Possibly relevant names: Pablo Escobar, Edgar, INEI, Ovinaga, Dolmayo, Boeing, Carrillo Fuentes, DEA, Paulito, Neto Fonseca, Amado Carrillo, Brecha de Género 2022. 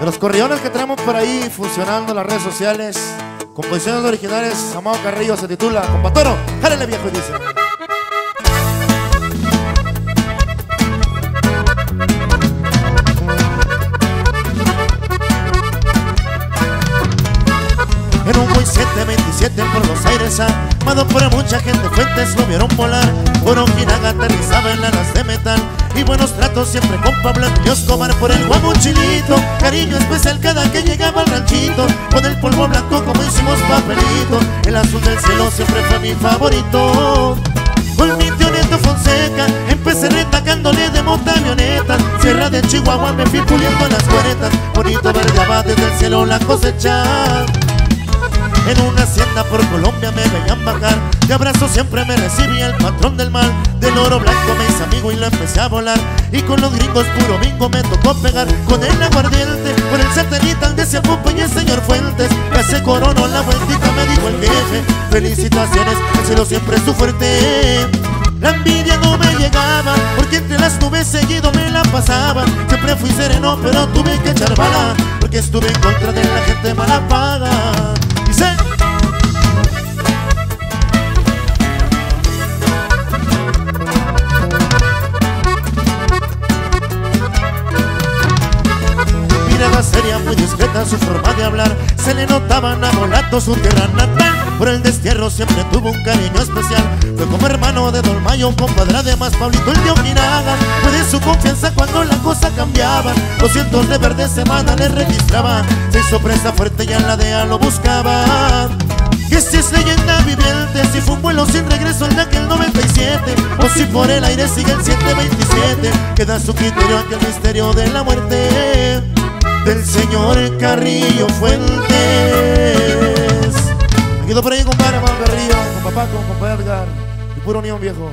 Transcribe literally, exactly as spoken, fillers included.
De los corriones que tenemos por ahí funcionando en las redes sociales, composiciones originales, Amado Carrillo se titula Compatoro, jálenle viejo y dice. En un Boeing siete veintisiete por los aires amado por mucha gente, Fuentes lo vieron volar. Por Ovinaga aterrizaba en alas de metal y buenos tratos siempre con Pablo Escobar. Por el guamuchilito, cariño especial cada que llegaba al ranchito. Con el polvo blanco como hicimos papelito, el azul del cielo siempre fue mi favorito. Con mi tío Neto Fonseca empecé retacándole de montaavioneta. Sierra de Chihuahua me fui puliendo las cuaretas, bonito vergaba desde el cielo la cosecha. En una hacienda por Colombia me veían bajar, de abrazo siempre me recibía el patrón del mal. Del oro blanco me hice amigo y lo empecé a volar, y con los gringos puro bingo me tocó pegar. Con el aguardiente, por el satélite al se acompañé el señor Fuentes, que se coronó la vueltita me dijo el jefe. Felicitaciones, el cielo siempre es tu fuerte. La envidia no me llegaba, porque entre las nubes seguido me la pasaba. Siempre fui sereno pero tuve que echar bala, porque estuve en contra de la gente mala paga. Mirada seria, muy discreta su forma de hablar, se le notaban a mulato su tierra natal. Por el destierro siempre tuvo un cariño especial, fue como hermano de Dolmayo, compadre además Paulito el de Ovinaga. Fue de su confianza cuando la cosa cambiaba, los cientos de verde semana le registraba. Se hizo presa fuerte y en la D E A lo buscaba. Que si es leyenda viviente, si fue un vuelo sin regreso el de aquel noventa y siete, o si por el aire sigue el siete veintisiete, queda a su criterio aquel misterio de la muerte del señor Carrillo Fuentes. Quedó por ahí, compadre Amado Carrillo, con papá, con papá Edgar y puro unión viejo.